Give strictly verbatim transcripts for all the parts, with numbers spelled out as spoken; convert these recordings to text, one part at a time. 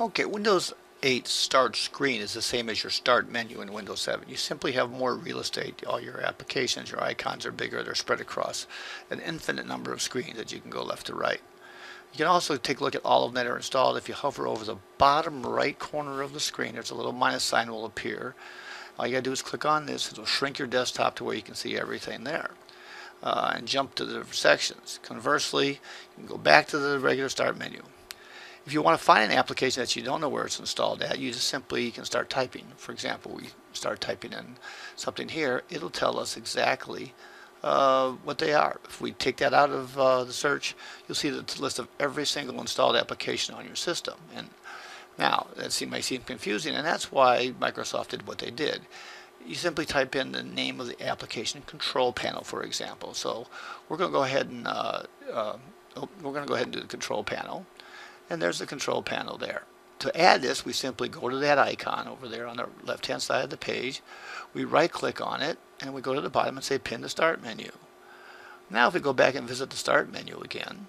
Okay, Windows eight start screen is the same as your start menu in Windows seven. You simply have more real estate. All your applications, your icons are bigger, they're spread across an infinite number of screens that you can go left to right. You can also take a look at all of them that are installed. If you hover over the bottom right corner of the screen, there's a little minus sign will appear. All you gotta do is click on this. It'll shrink your desktop to where you can see everything there uh, and jump to the sections. Conversely, you can go back to the regular start menu. If you want to find an application that you don't know where it's installed at, you just simply can start typing. For example, we start typing in something here, it'll tell us exactly Uh, what they are. If we take that out of uh, the search, you'll see the list of every single installed application on your system. And now that might seem confusing, and that's why Microsoft did what they did. You simply type in the name of the application control panel, for example. So we're going to go ahead and uh, uh, we're going to go ahead and do the control panel, and there's the control panel there. To add this, we simply go to that icon over there on the left-hand side of the page. We right-click on it, and we go to the bottom and say Pin to Start Menu. Now, if we go back and visit the Start Menu again,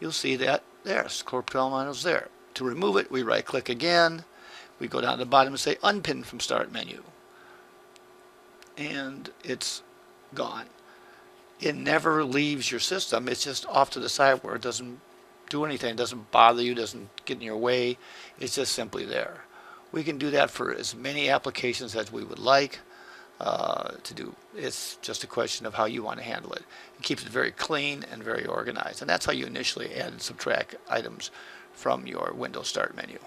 you'll see that there, control panel is there. To remove it, we right-click again. We go down to the bottom and say Unpin from Start Menu, and it's gone. It never leaves your system. It's just off to the side where it doesn't do anything. It doesn't bother you, doesn't get in your way. It's just simply there. We can do that for as many applications as we would like uh, to do. It's just a question of how you want to handle it. It keeps it very clean and very organized, and that's how you initially add and subtract items from your Windows Start menu.